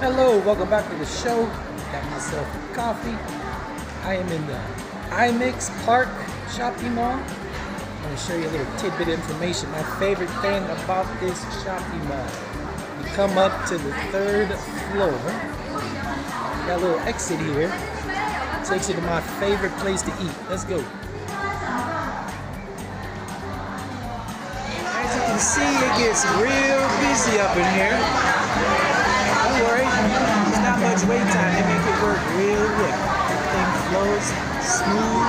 Hello, welcome back to the show. Got myself a coffee. I am in the iMix Park Shopping Mall. I'm going to show you a little tidbit of information. My favorite thing about this shopping mall. You come up to the third floor. Got a little exit here. Takes you to my favorite place to eat. Let's go. As you can see, it gets real busy up in here. Don't worry, there's not much wait time. They make it work real quick. Everything flows smooth.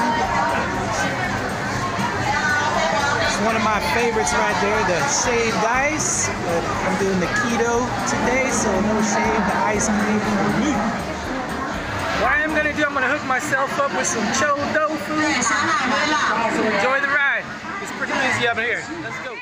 It's one of my favorites right there, the shaved ice. But I'm doing the keto today, so no shaved ice cream for me. What I am gonna do, I'm gonna hook myself up with some chòudòufu. So enjoy the ride. It's pretty busy up here. Let's go.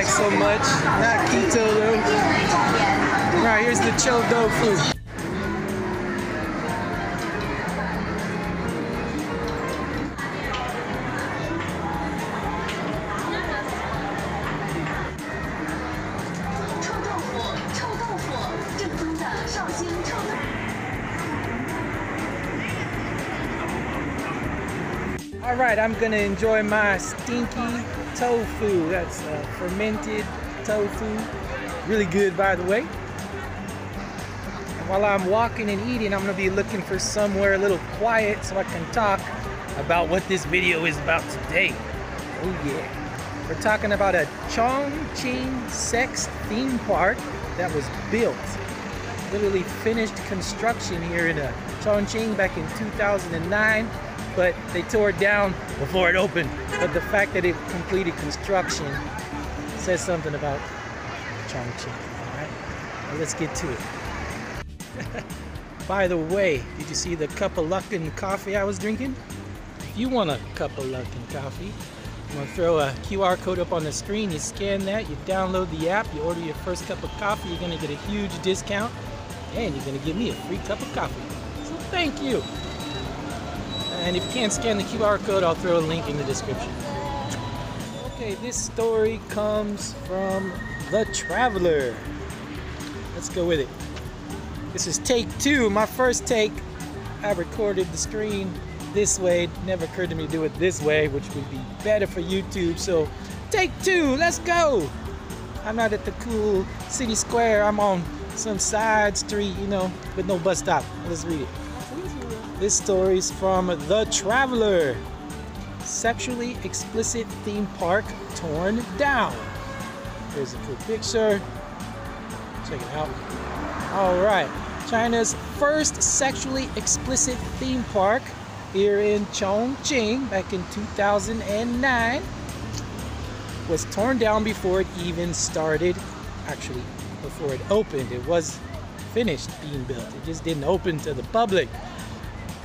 So much, not keto though. All right, here's the chòudòufu. All right, I'm gonna enjoy my stinky tofu. That's fermented tofu, really good by the way. And while I'm walking and eating, I'm gonna be looking for somewhere a little quiet so I can talk about what this video is about today. Oh yeah, we're talking about a Chongqing sex theme park that was built, literally finished construction here in Chongqing back in 2009, but they tore it down before it opened. But the fact that it completed construction says something about Chongqing, all right? Well, let's get to it. By the way, did you see the cup of Luckin coffee I was drinking? If you want a cup of Luckin coffee, I'm gonna throw a QR code up on the screen. You scan that, you download the app, you order your first cup of coffee, you're gonna get a huge discount, and you're gonna give me a free cup of coffee. So thank you. And if you can't scan the QR code, I'll throw a link in the description. Okay, this story comes from The Traveler. Let's go with it. This is take two, my first take. I recorded the screen this way. It never occurred to me to do it this way, which would be better for YouTube. So take two, let's go. I'm not at the cool city square. I'm on some side street, you know, with no bus stop. Let's read it. This story is from The Traveler. Sexually explicit theme park torn down. Here's a cool picture. Check it out. All right, China's first sexually explicit theme park here in Chongqing back in 2009 was torn down before it even started. Actually, before it opened, it was finished being built. It just didn't open to the public.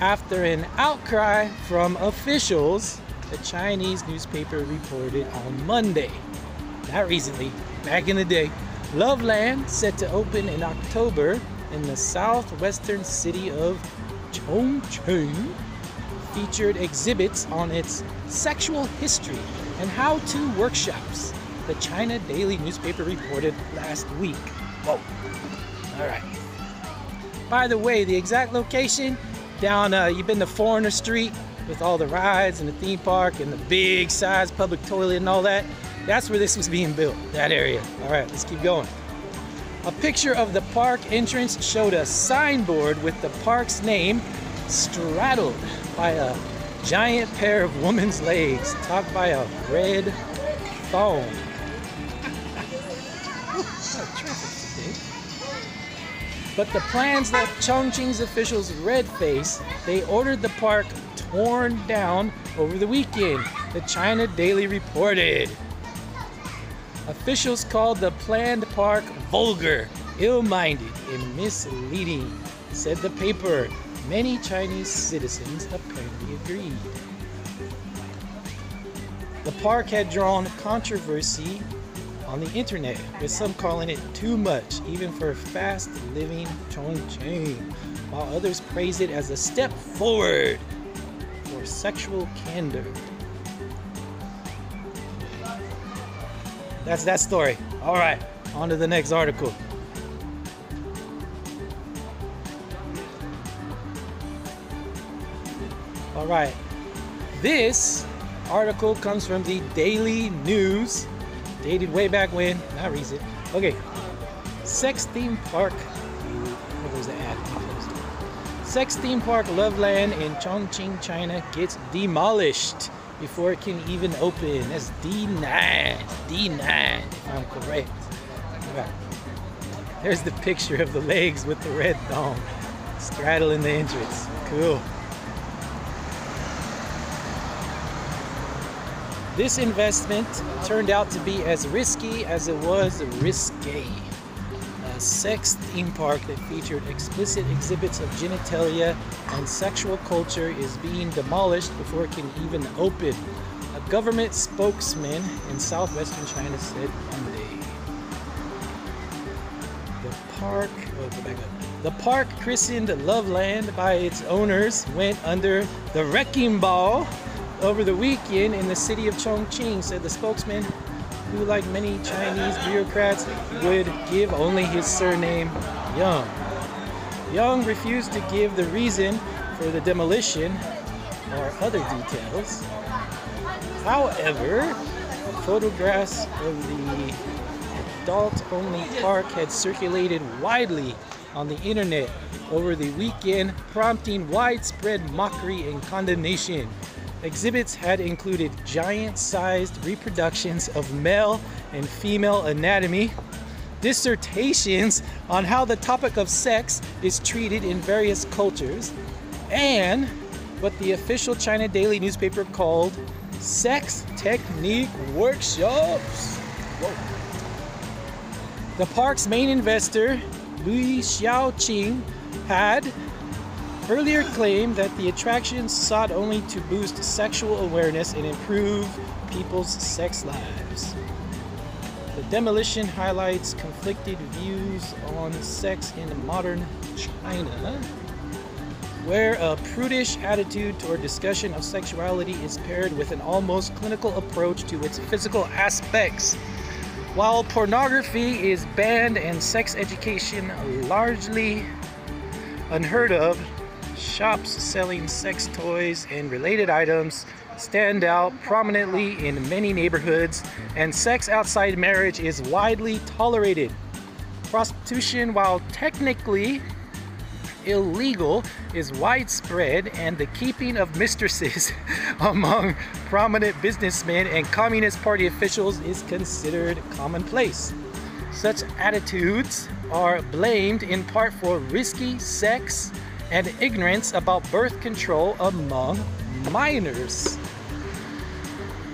After an outcry from officials, the Chinese newspaper reported on Monday. Not recently, back in the day. Love Land, set to open in October in the southwestern city of Chongqing, featured exhibits on its sexual history and how-to workshops, the China Daily newspaper reported last week. Whoa. All right. By the way, the exact location, down you've been to Foreigner Street with all the rides and the theme park and the big size public toilet and all that. That's where this was being built, that area. All right, let's keep going. A picture of the park entrance showed a signboard with the park's name straddled by a giant pair of woman's legs topped by a red thong. But the plans left Chongqing's officials red face. They ordered the park torn down over the weekend, the China Daily reported. Officials called the planned park vulgar, ill-minded, and misleading, said the paper. many Chinese citizens apparently agreed. The park had drawn controversy on the internet, with some calling it too much, even for fast-living Chongqing, while others praise it as a step forward for sexual candor. That's that story. All right, on to the next article. All right, this article comes from the Daily News, dated way back when, not recent. Okay, sex theme park. What was the ad? Sex theme park Love Land in Chongqing, China gets demolished before it can even open. That's D9, if I'm correct. Right. There's the picture of the legs with the red dome straddling the entrance. Cool. This investment turned out to be as risky as it was risque. A sex theme park that featured explicit exhibits of genitalia and sexual culture is being demolished before it can even open, a government spokesman in southwestern China said Monday. The park, the park, christened Love Land by its owners, went under the wrecking ball over the weekend in the city of Chongqing, said the spokesman, who, like many Chinese bureaucrats, would give only his surname Yang. Yang refused to give the reason for the demolition or other details. However, photographs of the adult-only park had circulated widely on the internet over the weekend, prompting widespread mockery and condemnation. Exhibits had included giant-sized reproductions of male and female anatomy, dissertations on how the topic of sex is treated in various cultures, and what the official China Daily newspaper called sex technique workshops. Whoa. The park's main investor, Lu Xiaoqing, had earlier claimed that the attractions sought only to boost sexual awareness and improve people's sex lives. The demolition highlights conflicted views on sex in modern China, where a prudish attitude toward discussion of sexuality is paired with an almost clinical approach to its physical aspects. While pornography is banned and sex education largely unheard of, shops selling sex toys and related items stand out prominently in many neighborhoods, and sex outside marriage is widely tolerated. Prostitution, while technically illegal, is widespread, and the keeping of mistresses among prominent businessmen and Communist Party officials is considered commonplace. Such attitudes are blamed in part for risky sex and ignorance about birth control among minors.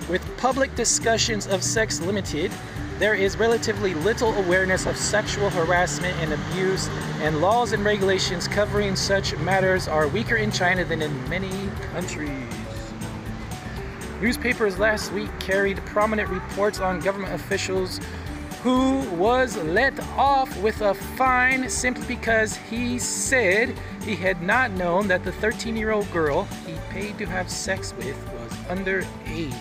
With public discussions of sex limited, there is relatively little awareness of sexual harassment and abuse, and laws and regulations covering such matters are weaker in China than in many countries. Newspapers last week carried prominent reports on government officials who was let off with a fine simply because he said he had not known that the 13-year-old girl he paid to have sex with was underage.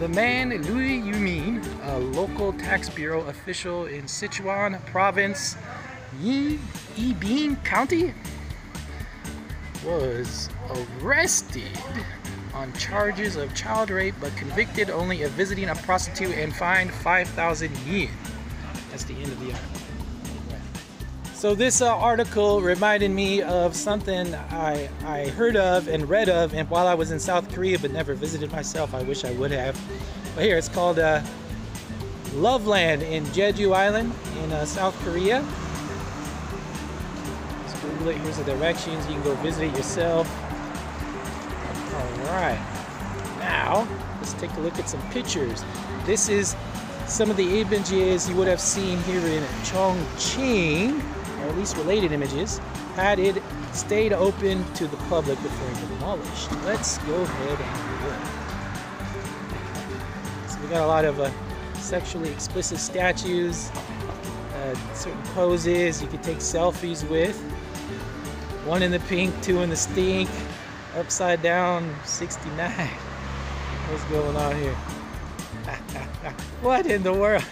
The man, Liu Yumin, a local tax bureau official in Sichuan province, Yibin County, was arrested on charges of child rape, but convicted only of visiting a prostitute and fined 5,000 yen. That's the end of the article. So this article reminded me of something I heard of and read of, and while I was in South Korea but never visited myself. I wish I would have. But here, it's called Love Land in Jeju Island in South Korea. Let's Google it. Here's the directions. You can go visit it yourself. Alright, now let's take a look at some pictures. This is some of the images you would have seen here in Chongqing, or at least related images. had it stayed open to the public before it was demolished. Let's go ahead and look. So we got a lot of sexually explicit statues, certain poses you could take selfies with. One in the pink, two in the stink, upside down, 69. What's going on here? What in the world?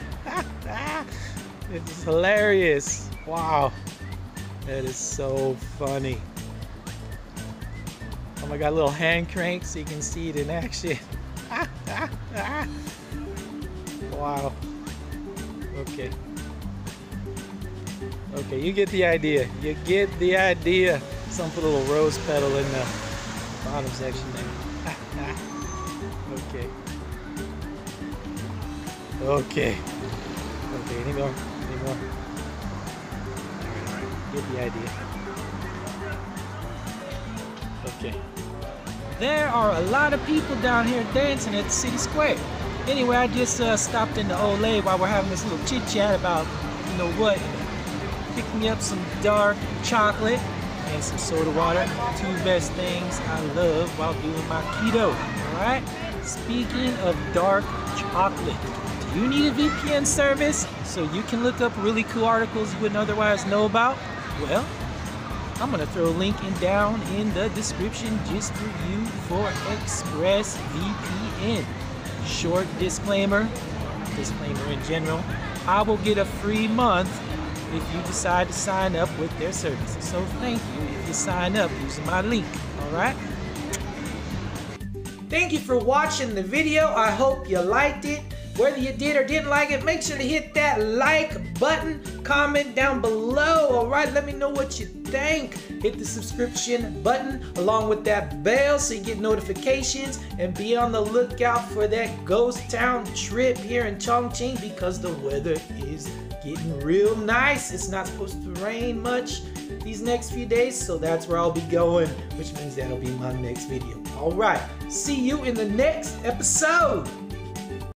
It's hilarious. Wow. That is so funny. Oh my god, little hand crank so you can see it in action. Wow. Okay. Okay, you get the idea. You get the idea. Something little rose petal in the bottom section there. Okay. Okay. Okay, anymore? Anymore? Alright, get the idea. Okay. There are a lot of people down here dancing at the city square. Anyway, I just stopped in the Olay while we're having this little chit chat about, you know what, picked me up some dark chocolate and some soda water. Two best things I love while doing my keto. Alright? Speaking of dark chocolate, do you need a VPN service so you can look up really cool articles you wouldn't otherwise know about? Well, I'm gonna throw a link down in the description just for you for ExpressVPN. Short disclaimer, in general, I will get a free month if you decide to sign up with their services. So thank you if you sign up using my link, alright? Thank you for watching the video. I hope you liked it. Whether you did or didn't like it, make sure to hit that like button, comment down below, alright? Let me know what you think. Hit the subscription button along with that bell so you get notifications, and be on the lookout for that ghost town trip here in Chongqing because the weather is getting real nice. It's not supposed to rain much these next few days, so that's where I'll be going, which means that'll be my next video. Alright, see you in the next episode.